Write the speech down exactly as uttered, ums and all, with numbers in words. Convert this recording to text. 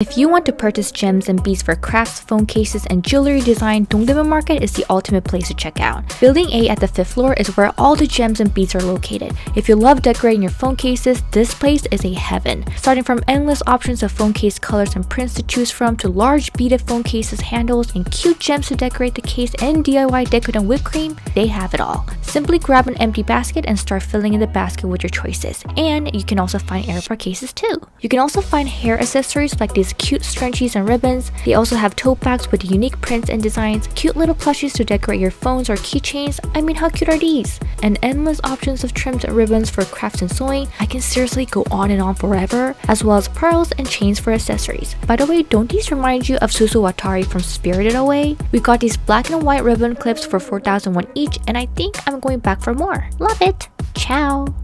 If you want to purchase gems and beads for crafts, phone cases, and jewelry design, Dongdaemun Market is the ultimate place to check out. Building A at the fifth floor is where all the gems and beads are located. If you love decorating your phone cases, this place is a heaven. Starting from endless options of phone case colors and prints to choose from, to large beaded phone cases, handles, and cute gems to decorate the case, and D I Y deco and whipped cream, they have it all. Simply grab an empty basket and start filling in the basket with your choices. And you can also find airport cases too. You can also find hair accessories like these cute scrunchies and ribbons. They also have tote bags with unique prints and designs, cute little plushies to decorate your phones or keychains. I mean, how cute are these? And endless options of trimmed ribbons for crafts and sewing. I can seriously go on and on forever, as well as pearls and chains for accessories. By the way, don't these remind you of Suzu Watari from Spirited Away? We got these black and white ribbon clips for four thousand won each, and I think I'm going back for more. Love it! Ciao!